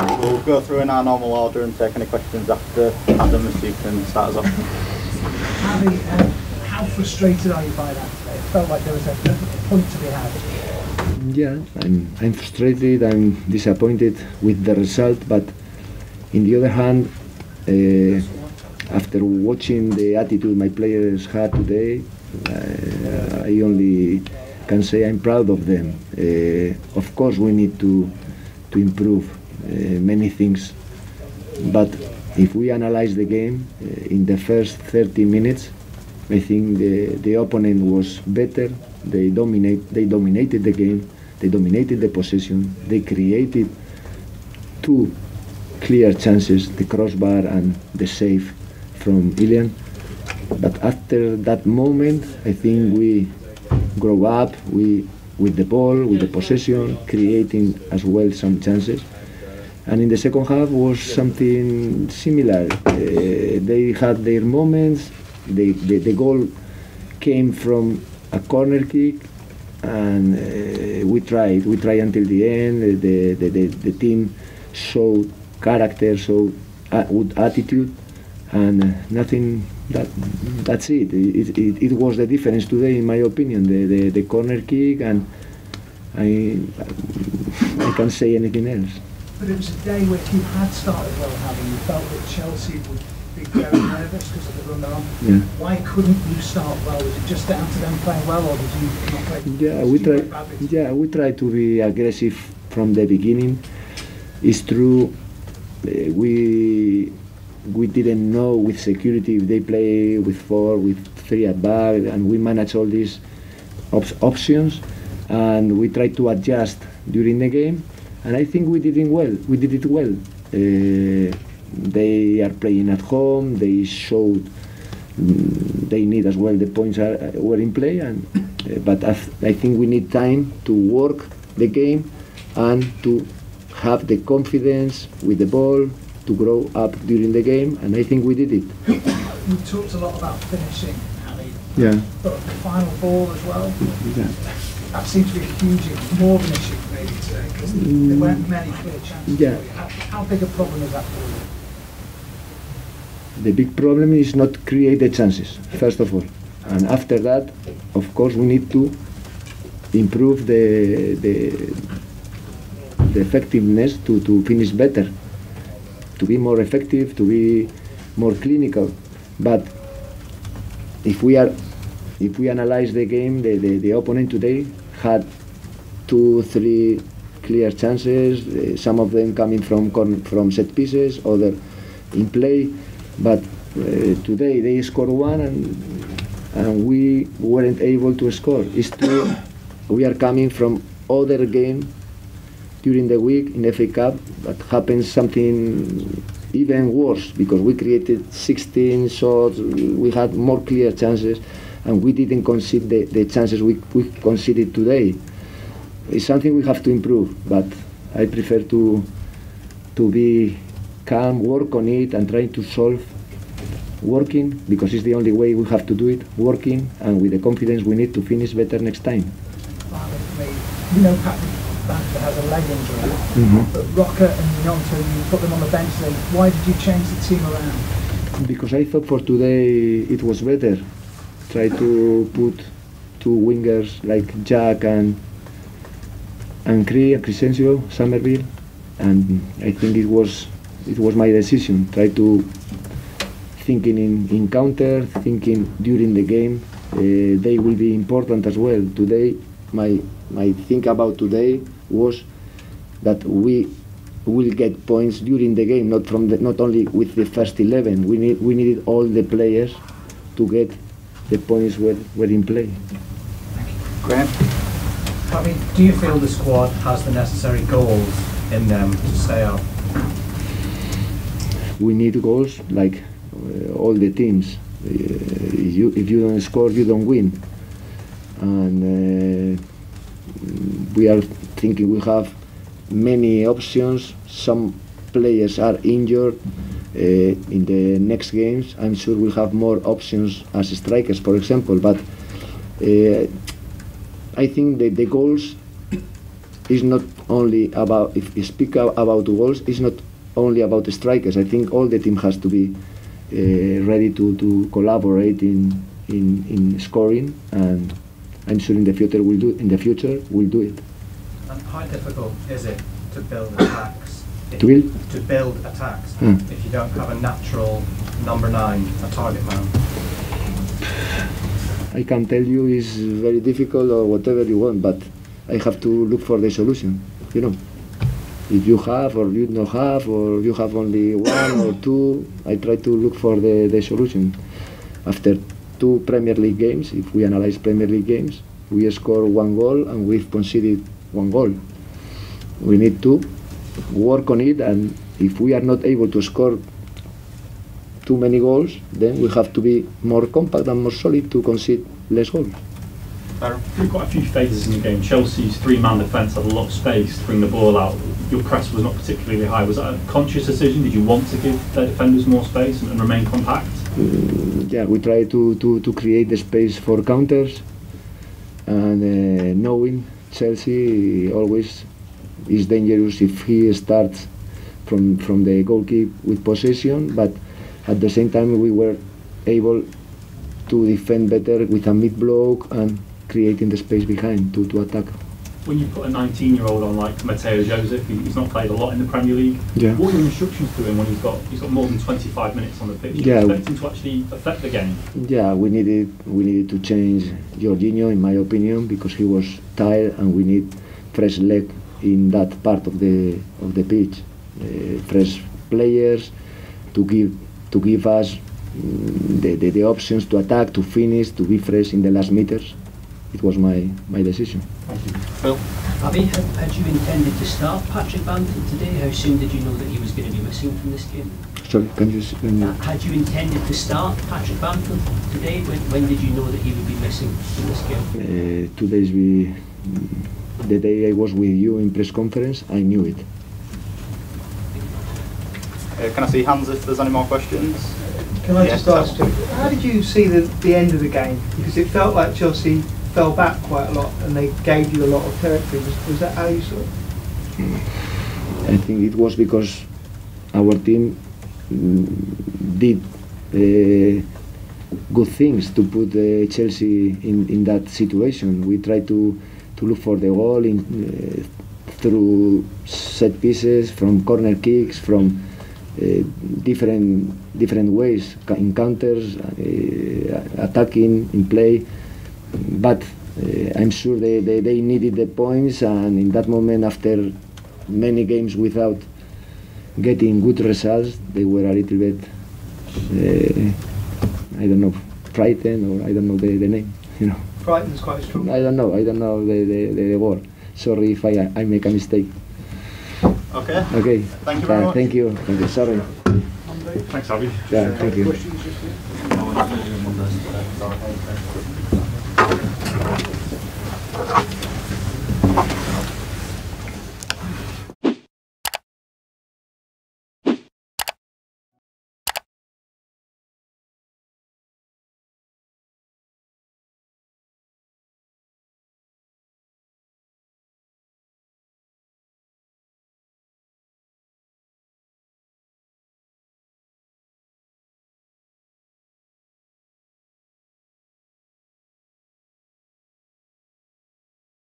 We'll go through in our normal order and take any questions after Adam, if you can start us off. Javi, how frustrated are you by that today? It felt like there was a point to be had. Yeah, I'm frustrated, I'm disappointed with the result, but on the other hand, after watching the attitude my players had today, I only can say I'm proud of them. Of course we need to improve many things, but if we analyze the game, in the first 30 minutes, I think the opponent was better. They dominated the game, they dominated the possession, they created two clear chances, the crossbar and the save from Ilian. But after that moment, I think we grow up, with the ball, with the possession, creating as well some chances. And in the second half was something similar. They had their moments, the goal came from a corner kick, and we tried until the end. The team showed character, showed good attitude, and nothing. That's it. It was the difference today, in my opinion. The corner kick, and I can't say anything else. But it was a day where you had started well, having you felt that Chelsea would be very nervous because of the run on. Yeah. Why couldn't you start well? Was it just down to them playing well, or did you not play? Yeah, we tried to be aggressive from the beginning. It's true, we didn't know with security if they play with four, with three at back, and we managed all these options, and we tried to adjust during the game, and I think we did it well. They are playing at home, they showed they need as well, the points were in play, and but I think we need time to work the game and to have the confidence with the ball to grow up during the game, and I think we did it. You talked a lot about finishing, Javi. Yeah. But the final ball as well, yeah. That seems to be a huge, more of an issue maybe today, because there weren't many clear chances. Yeah. For you. How big a problem is that for you? The big problem is not create the chances, first of all. And after that, of course, we need to improve the effectiveness to finish better, to be more effective, to be more clinical. But if we analyze the game, the opponent today had two, three clear chances, some of them coming from set pieces, other in play. But today they scored one, and we weren't able to score. It's true, we are coming from other game during the week in the FA Cup, but happened something even worse, because we created 16 shots, we had more clear chances, and we didn't concede the chances we conceded today. It's something we have to improve, but I prefer to be calm, work on it, and try to solve working, because it's the only way we have to do it, working, and with the confidence we need to finish better next time. You know, Patrick Banfield has a leg injury, but Rocker and Yonto, you put them on the bench today. Why did you change the team around? Because I thought for today it was better. Try to put two wingers like Jack and Crescencio Somerville, and I think it was my decision. Try to thinking in counter, thinking during the game. They will be important as well. Today, my think about today was that we will get points during the game, not only with the first 11. We needed all the players to get the points were in play. Thank you. Graham, I mean, do you feel the squad has the necessary goals in them to stay up? We need goals like all the teams. If you don't score, you don't win. And we are thinking we have many options. Some players are injured. In the next games, I'm sure we'll have more options as strikers, for example. But I think that the goals it's not only about, if you speak about goals, it's not only about the strikers. I think all the team has to be ready to collaborate in scoring, and I'm sure in the future we'll do it. And how difficult is it to build attacks? If you don't have a natural number 9, a target man? I can tell you it's very difficult or whatever you want, but I have to look for the solution, you know. If you have or you don't have, or you have only one or two, I try to look for the solution. After 2 Premier League games, if we analyze Premier League games, we score 1 goal and we've conceded 1 goal. We need to work on it, and if we are not able to score too many goals, then we have to be more compact and more solid to concede less goals. There are quite a few phases in the game. Chelsea's 3-man defence had a lot of space to bring the ball out. Your press was not particularly high. Was that a conscious decision? Did you want to give their defenders more space and remain compact? Yeah, we try to create the space for counters, and knowing Chelsea always is dangerous if he starts from the goalkeeper with possession, but at the same time we were able to defend better with a mid-block and creating the space behind to attack. When you put a 19-year-old on like Mateo Joseph, who's not played a lot in the Premier League, yeah, what are your instructions to him when he's got more than 25 minutes on the pitch? Yeah, you expect him to actually affect the game? Yeah, we needed to change Jorginho, in my opinion, because he was tired, and we need fresh leg in that part of the pitch, fresh players to give us the options to attack, to finish, to be fresh in the last meters. It was my decision. Thank you. Phil? Javi, had you intended to start Patrick Banfield today? How soon did you know that he was going to be missing from this game? Sorry, can you... Had you intended to start Patrick Banfield today? When did you know that he would be missing from this game? 2 days, the day I was with you in press conference, I knew it. Can I see hands if there's any more questions? Can I just ask you, how did you see the end of the game? Because it felt like Chelsea fell back quite a lot and they gave you a lot of territory. Was that how you saw it? I think it was because our team did good things to put Chelsea in that situation. We tried to look for the goal through set pieces, from corner kicks, from different ways, in counters, attacking, in play. But I'm sure they needed the points, and in that moment, after many games without getting good results, they were a little bit, I don't know, frightened, or I don't know the name, you know. Frightened's quite strong. I don't know the word. Sorry if I make a mistake. Okay. Okay. Thank you very much. Thank you. Sorry. Thanks, Javi. Yeah, thank you.